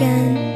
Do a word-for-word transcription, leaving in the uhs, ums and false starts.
感。